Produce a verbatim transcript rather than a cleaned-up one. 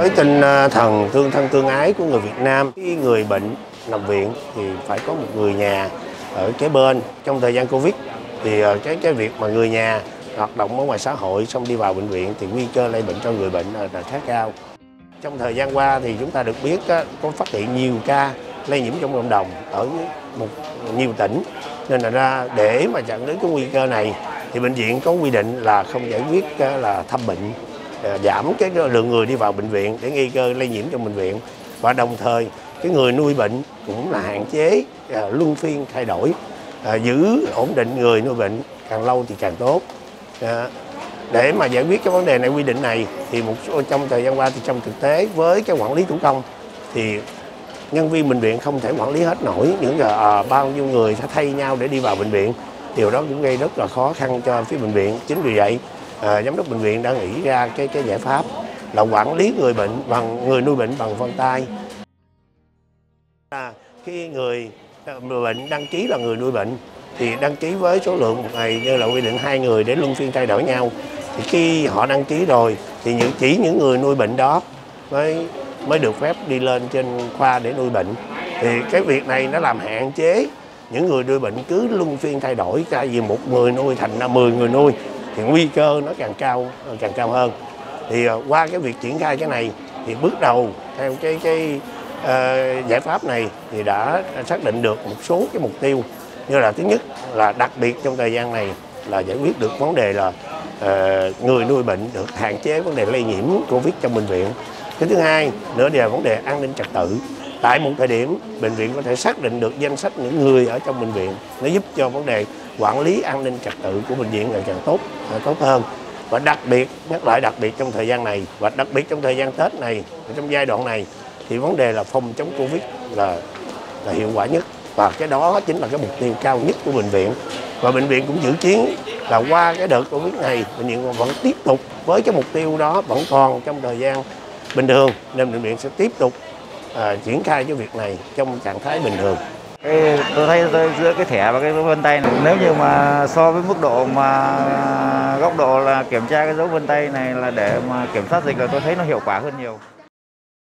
với tinh thần tương thân tương ái của người Việt Nam. Khi người bệnh nằm viện thì phải có một người nhà ở kế bên. Trong thời gian Covid thì cái cái việc mà người nhà hoạt động ở ngoài xã hội xong đi vào bệnh viện thì nguy cơ lây bệnh cho người bệnh là, là khá cao. Trong thời gian qua thì chúng ta được biết á, có phát hiện nhiều ca lây nhiễm trong cộng đồng ở một nhiều tỉnh, nên là ra để mà chặn đến cái nguy cơ này thì bệnh viện có quy định là không giải quyết là thăm bệnh, giảm cái lượng người đi vào bệnh viện để nghi cơ lây nhiễm trong bệnh viện, và đồng thời cái người nuôi bệnh cũng là hạn chế, luân phiên thay đổi, giữ ổn định người nuôi bệnh càng lâu thì càng tốt. Để mà giải quyết cái vấn đề này, quy định này thì một số trong thời gian qua thì trong thực tế với cái quản lý thủ công thì nhân viên bệnh viện không thể quản lý hết nổi những giờ à, bao nhiêu người sẽ thay nhau để đi vào bệnh viện. Điều đó cũng gây rất là khó khăn cho phía bệnh viện. Chính vì vậy à, giám đốc bệnh viện đã nghĩ ra cái cái giải pháp là quản lý người bệnh bằng người nuôi bệnh bằng vân tay. À, khi người, người bệnh đăng ký là người nuôi bệnh thì đăng ký với số lượng một ngày như là quy định hai người để luân phiên thay đổi nhau. Thì khi họ đăng ký rồi thì những chỉ những người nuôi bệnh đó mới mới được phép đi lên trên khoa để nuôi bệnh. Thì cái việc này nó làm hạn chế những người nuôi bệnh cứ luân phiên thay đổi, tại vì một người nuôi thành ra mười người nuôi thì nguy cơ nó càng cao càng cao hơn. Thì qua cái việc triển khai cái này thì bước đầu theo cái cái uh, giải pháp này thì đã xác định được một số cái mục tiêu, như là thứ nhất là đặc biệt trong thời gian này là giải quyết được vấn đề là uh, người nuôi bệnh được hạn chế vấn đề lây nhiễm Covid trong bệnh viện. Cái thứ hai nữa là vấn đề an ninh trật tự. Tại một thời điểm, bệnh viện có thể xác định được danh sách những người ở trong bệnh viện. Nó giúp cho vấn đề quản lý an ninh trật tự của bệnh viện ngày càng tốt, tốt hơn. Và đặc biệt, nhắc lại đặc biệt trong thời gian này, và đặc biệt trong thời gian Tết này, trong giai đoạn này, thì vấn đề là phòng chống Covid là, là hiệu quả nhất. Và cái đó chính là cái mục tiêu cao nhất của bệnh viện. Và bệnh viện cũng dự kiến là qua cái đợt Covid này, bệnh viện vẫn tiếp tục với cái mục tiêu đó, vẫn còn trong thời gian bình thường, nên bệnh viện sẽ tiếp tục à, triển khai cái việc này trong trạng thái bình thường. Cái, tôi thấy tôi, giữa cái thẻ và cái dấu vân tay này, nếu như mà so với mức độ mà góc độ là kiểm tra cái dấu vân tay này là để mà kiểm soát dịch là tôi thấy nó hiệu quả hơn nhiều.